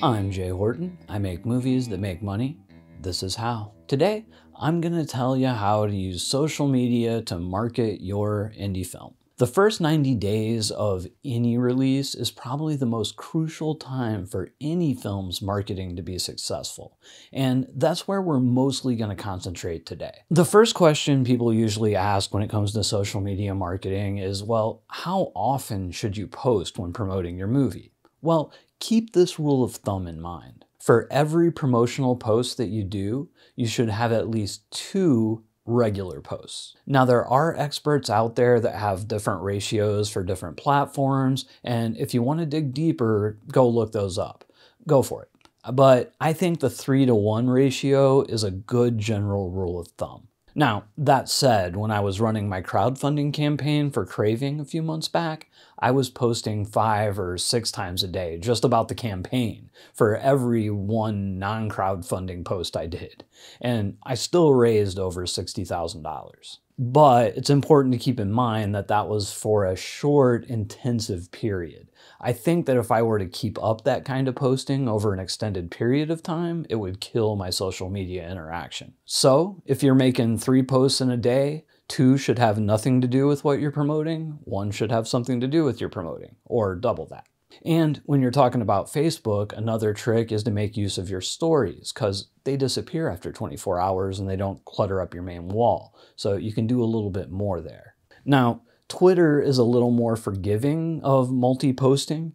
I'm Jay Horton. I make movies that make money. This is how. Today, I'm gonna tell you how to use social media to market your indie film. The first 90 days of any release is probably the most crucial time for any film's marketing to be successful. And that's where we're mostly gonna concentrate today. The first question people usually ask when it comes to social media marketing is, well, how often should you post when promoting your movie? Well, keep this rule of thumb in mind. For every promotional post that you do, you should have at least 2 regular posts. Now, there are experts out there that have different ratios for different platforms, and if you want to dig deeper, go look those up. Go for it. But I think the 3-to-1 ratio is a good general rule of thumb. Now, that said, when I was running my crowdfunding campaign for Craving a few months back, I was posting 5 or 6 times a day just about the campaign for every 1 non-crowdfunding post I did. And I still raised over $60,000. But it's important to keep in mind that that was for a short, intensive period. I think that if I were to keep up that kind of posting over an extended period of time, it would kill my social media interaction. So if you're making 3 posts in a day, 2 should have nothing to do with what you're promoting, 1 should have something to do with your promoting, or double that. And when you're talking about Facebook, another trick is to make use of your stories, because they disappear after 24 hours and they don't clutter up your main wall. So you can do a little bit more there. Now, Twitter is a little more forgiving of multi-posting,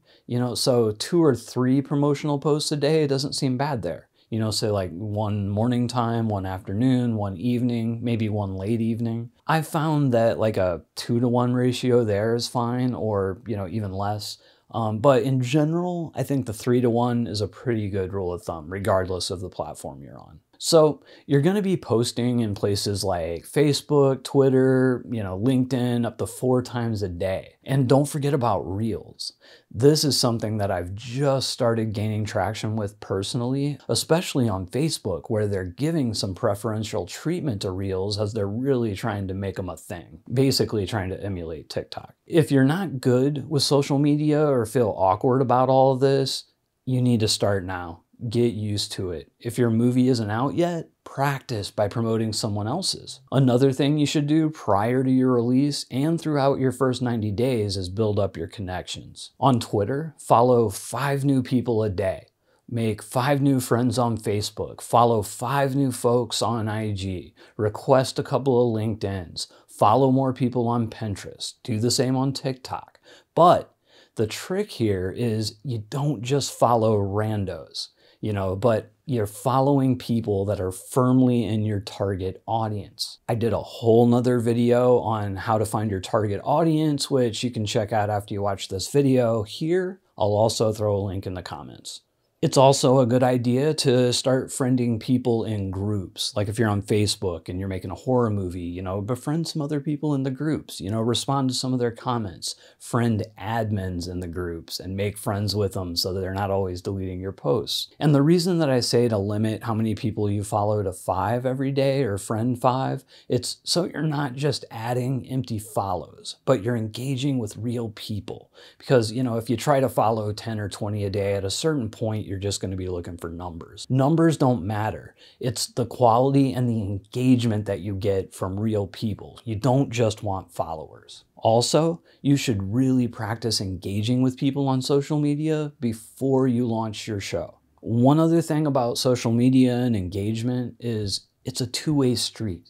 so 2 or 3 promotional posts a day doesn't seem bad there. Say like 1 morning time, 1 afternoon, 1 evening, maybe 1 late evening. I found that like a 2-to-1 ratio there is fine, or even less. But in general, I think the 3-to-1 is a pretty good rule of thumb, regardless of the platform you're on. So you're going to be posting in places like Facebook, Twitter, LinkedIn up to 4 times a day. And don't forget about Reels. This is something that I've just started gaining traction with personally, especially on Facebook, where they're giving some preferential treatment to Reels as they're really trying to make them a thing, basically trying to emulate TikTok. If you're not good with social media or feel awkward about all of this, you need to start now. Get used to it. If your movie isn't out yet, practice by promoting someone else's. Another thing you should do prior to your release and throughout your first 90 days is build up your connections. On Twitter, follow 5 new people a day. Make 5 new friends on Facebook. Follow 5 new folks on IG. Request a couple of LinkedIns. Follow more people on Pinterest. Do the same on TikTok. But the trick here is you don't just follow randos. But you're following people that are firmly in your target audience. I did a whole nother video on how to find your target audience, which you can check out after you watch this video here. I'll also throw a link in the comments. It's also a good idea to start friending people in groups. Like if you're on Facebook and you're making a horror movie, befriend some other people in the groups, respond to some of their comments, friend admins in the groups and make friends with them so that they're not always deleting your posts. And the reason that I say to limit how many people you follow to 5 every day or friend 5, it's so you're not just adding empty follows, but you're engaging with real people. Because, if you try to follow 10 or 20 a day, at a certain point, you're just going to be looking for numbers. Numbers don't matter. It's the quality and the engagement that you get from real people. You don't just want followers. Also, you should really practice engaging with people on social media before you launch your show. One other thing about social media and engagement is it's a two-way street.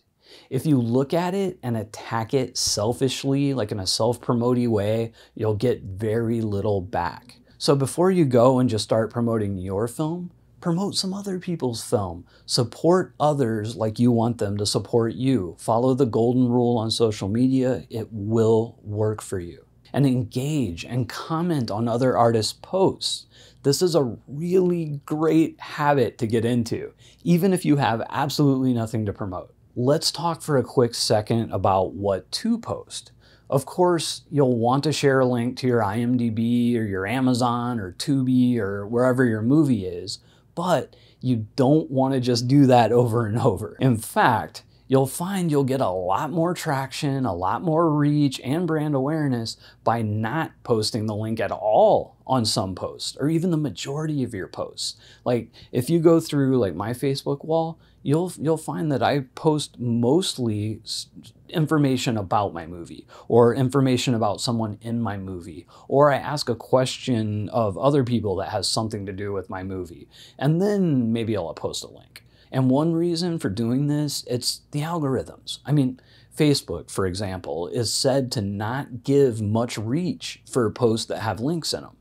If you look at it and attack it selfishly, like in a self-promoting way, you'll get very little back. So before you go and just start promoting your film, promote some other people's film. Support others like you want them to support you. Follow the golden rule on social media. It will work for you. And engage and comment on other artists' posts. This is a really great habit to get into, even if you have absolutely nothing to promote. Let's talk for a quick second about what to post. Of course, you'll want to share a link to your IMDb or your Amazon or Tubi or wherever your movie is, but you don't want to just do that over and over. In fact, you'll find you'll get a lot more traction, a lot more reach and brand awareness by not posting the link at all on some posts, or even the majority of your posts. Like if you go through like my Facebook wall, you'll find that I post mostly information about my movie or information about someone in my movie, or I ask a question of other people that has something to do with my movie, and then maybe I'll post a link. And one reason for doing this, it's the algorithms. I mean, Facebook, for example, is said to not give much reach for posts that have links in them.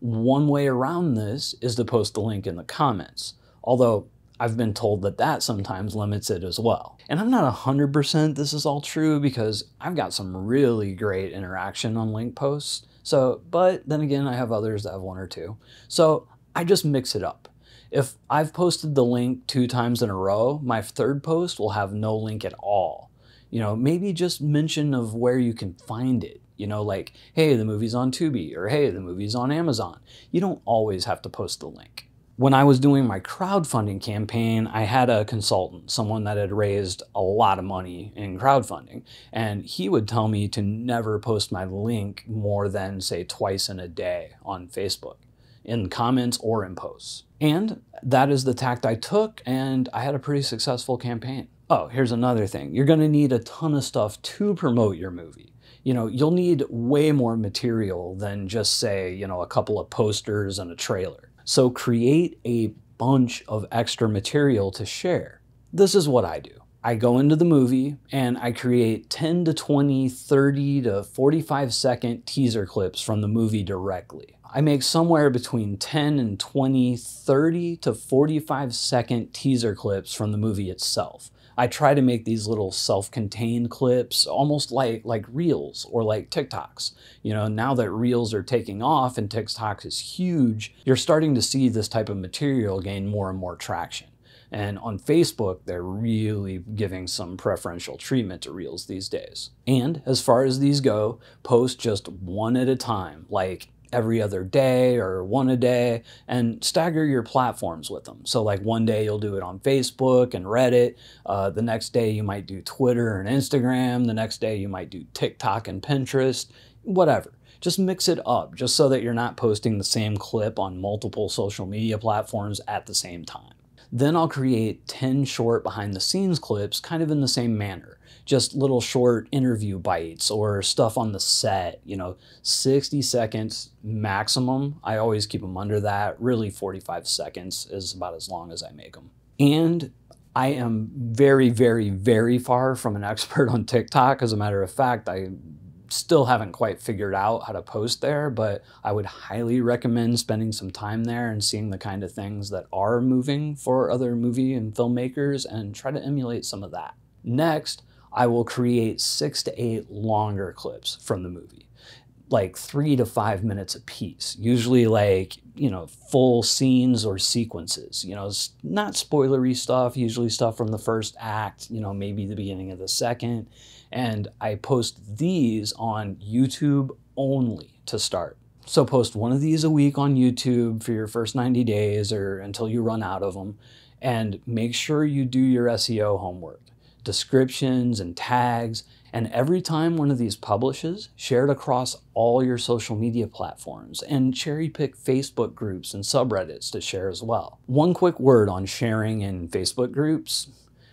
One way around this is to post the link in the comments, although I've been told that that sometimes limits it as well. And I'm not 100% this is all true, because I've got some really great interaction on link posts. So, but then again, I have others that have one or two. So I just mix it up. If I've posted the link 2 times in a row, my third post will have no link at all. You know, maybe just mention of where you can find it. You know, like, hey, the movie's on Tubi, or hey, the movie's on Amazon. You don't always have to post the link. When I was doing my crowdfunding campaign, I had a consultant, someone that had raised a lot of money in crowdfunding, and he would tell me to never post my link more than, say, twice in a day on Facebook, in comments or in posts. And that is the tact I took, and I had a pretty successful campaign. Oh, here's another thing. You're going to need a ton of stuff to promote your movie. You know, you'll need way more material than just, say, you know, a couple of posters and a trailer. So create a bunch of extra material to share. This is what I do. I go into the movie and I create 10 to 20, 30 to 45-second teaser clips from the movie directly. I make somewhere between 10 and 20, 30 to 45-second teaser clips from the movie itself. I try to make these little self-contained clips, almost like Reels or like TikToks. You know, now that Reels are taking off and TikTok is huge, you're starting to see this type of material gain more and more traction. And on Facebook, they're really giving some preferential treatment to Reels these days. And as far as these go, post just one at a time, like every other day or one a day, and stagger your platforms with them. So like one day you'll do it on Facebook and Reddit. The next day you might do Twitter and Instagram. The next day you might do TikTok and Pinterest, whatever. Just mix it up, just so that you're not posting the same clip on multiple social media platforms at the same time. Then I'll create 10 short behind the scenes clips, kind of in the same manner. Just little short interview bites or stuff on the set, you know, 60 seconds maximum. I always keep them under that. Really, 45 seconds is about as long as I make them. And I am very, very, very far from an expert on TikTok. As a matter of fact, I still haven't quite figured out how to post there, but I would highly recommend spending some time there and seeing the kind of things that are moving for other movie and filmmakers, and try to emulate some of that. Next, I will create 6 to 8 longer clips from the movie, like 3 to 5 minutes a piece, usually like, you know, full scenes or sequences, you know, it's not spoilery stuff, usually stuff from the first act, you know, maybe the beginning of the second. And I post these on YouTube only to start. So post one of these a week on YouTube for your first 90 days or until you run out of them, and make sure you do your SEO homework. Descriptions and tags, and every time one of these publishes, share it across all your social media platforms, and cherry pick Facebook groups and subreddits to share as well. One quick word on sharing in Facebook groups: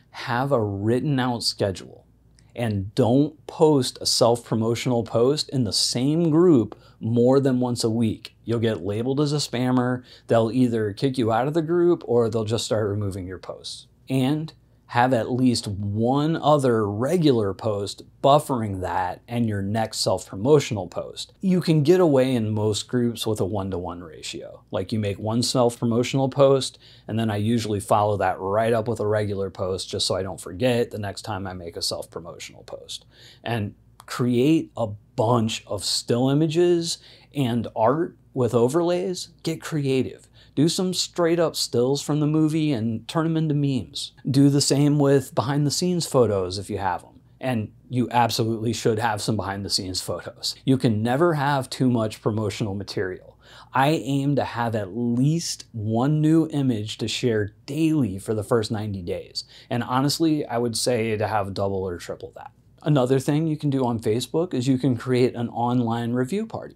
have a written out schedule, and don't post a self-promotional post in the same group more than once a week. You'll get labeled as a spammer. They'll either kick you out of the group or they'll just start removing your posts. And have at least one other regular post buffering that and your next self-promotional post. You can get away in most groups with a 1-to-1 ratio. Like you make one self-promotional post, and then I usually follow that right up with a regular post just so I don't forget the next time I make a self-promotional post. And create a bunch of still images and art with overlays. Get creative. Do some straight up stills from the movie and turn them into memes. Do the same with behind the scenes photos if you have them. And you absolutely should have some behind the scenes photos. You can never have too much promotional material. I aim to have at least one new image to share daily for the first 90 days. And honestly, I would say to have double or triple that. Another thing you can do on Facebook is you can create an online review party.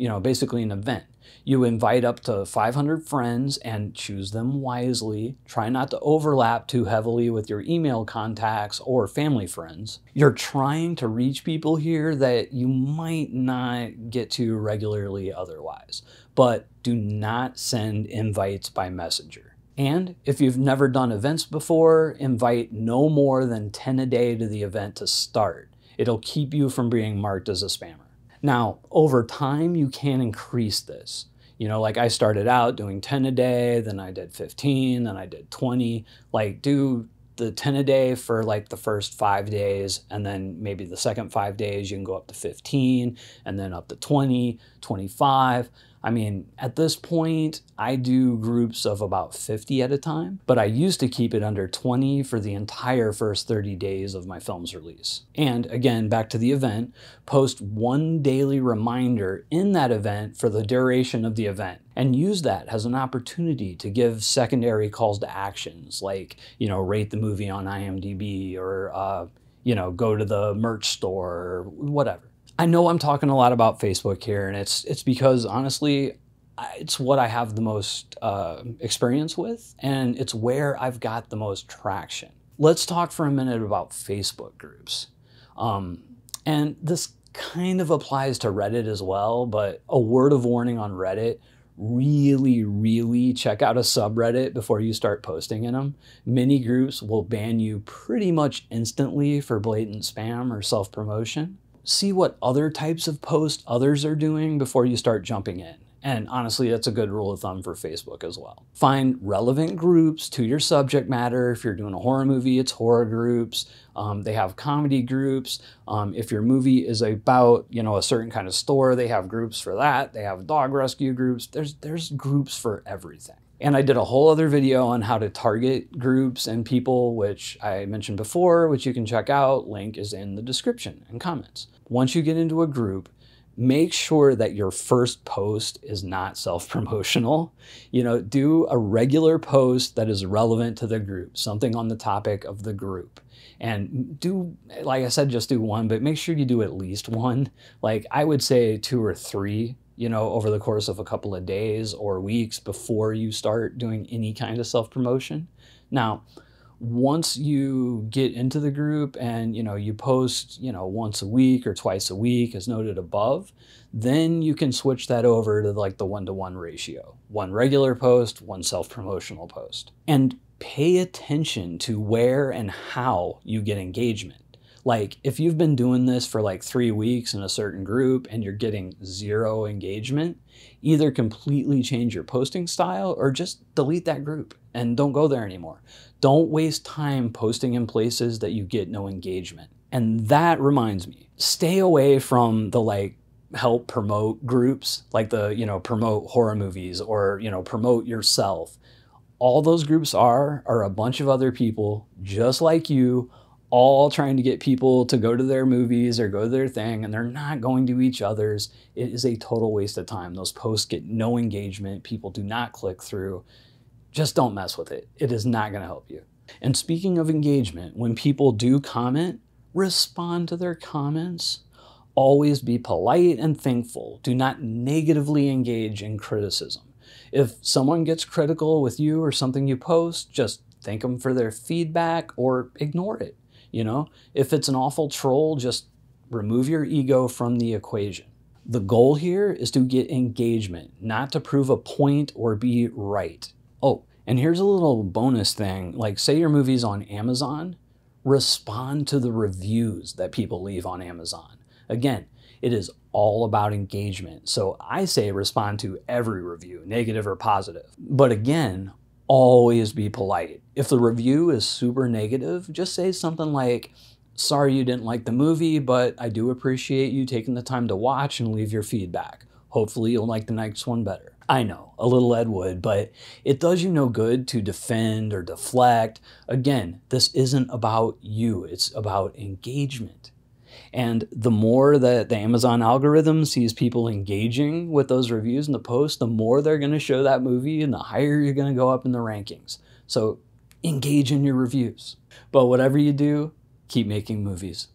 you know, basically an event. You invite up to 500 friends and choose them wisely. Try not to overlap too heavily with your email contacts or family friends. You're trying to reach people here that you might not get to regularly otherwise, but do not send invites by Messenger. And if you've never done events before, invite no more than 10 a day to the event to start. It'll keep you from being marked as a spammer. Now, over time, you can increase this. You know, like I started out doing 10 a day, then I did 15, then I did 20. Like, do the 10 a day for like the first 5 days, and then maybe the second 5 days, you can go up to 15, and then up to 20, 25. I mean, at this point, I do groups of about 50 at a time, but I used to keep it under 20 for the entire first 30 days of my film's release. And again, back to the event, post one daily reminder in that event for the duration of the event, and use that as an opportunity to give secondary calls to actions, like, you know, rate the movie on IMDb, or, you know, go to the merch store, or whatever. I know I'm talking a lot about Facebook here, and it's because, honestly, it's what I have the most experience with, and it's where I've got the most traction. Let's talk for a minute about Facebook groups. And this kind of applies to Reddit as well, but a word of warning on Reddit, really, really check out a subreddit before you start posting in them. Many groups will ban you pretty much instantly for blatant spam or self-promotion. See what other types of posts others are doing before you start jumping in. And honestly, that's a good rule of thumb for Facebook as well. Find relevant groups to your subject matter. If you're doing a horror movie, it's horror groups. They have comedy groups. If your movie is about, you know, a certain kind of store, they have groups for that. They have dog rescue groups. There's groups for everything. And I did a whole other video on how to target groups and people, which I mentioned before, which you can check out. Link is in the description and comments. Once you get into a group, make sure that your first post is not self-promotional. You know, do a regular post that is relevant to the group, something on the topic of the group. And do, like I said, just do one, but make sure you do at least one. Like, I would say 2 or 3. You know, over the course of a couple of days or weeks before you start doing any kind of self-promotion. Now, once you get into the group and, you know, you post, you know, once a week or twice a week as noted above, then you can switch that over to like the 1-to-1 ratio. 1 regular post, 1 self-promotional post. And pay attention to where and how you get engagement. Like, if you've been doing this for like 3 weeks in a certain group and you're getting 0 engagement, either completely change your posting style or just delete that group and don't go there anymore. Don't waste time posting in places that you get no engagement. And that reminds me, stay away from the like help promote groups, like the, you know, promote horror movies or, you know, promote yourself. All those groups are a bunch of other people just like you, all trying to get people to go to their movies or go to their thing, and they're not going to each other's. It is a total waste of time. Those posts get no engagement. People do not click through. Just don't mess with it. It is not going to help you. And speaking of engagement, when people do comment, respond to their comments. Always be polite and thankful. Do not negatively engage in criticism. If someone gets critical with you or something you post, just thank them for their feedback or ignore it. You know, if it's an awful troll, just remove your ego from the equation. The goal here is to get engagement, not to prove a point or be right. Oh, and here's a little bonus thing. Like, say your movie's on Amazon, respond to the reviews that people leave on Amazon. Again, it is all about engagement. So I say respond to every review, negative or positive. But again, always be polite. If the review is super negative, just say something like, sorry you didn't like the movie, but I do appreciate you taking the time to watch and leave your feedback. Hopefully you'll like the next one better. I know, a little Ed Wood, but it does you no good to defend or deflect. Again, this isn't about you, it's about engagement. And the more that the Amazon algorithm sees people engaging with those reviews in the post, the more they're going to show that movie and the higher you're going to go up in the rankings. So engage in your reviews. But whatever you do, keep making movies.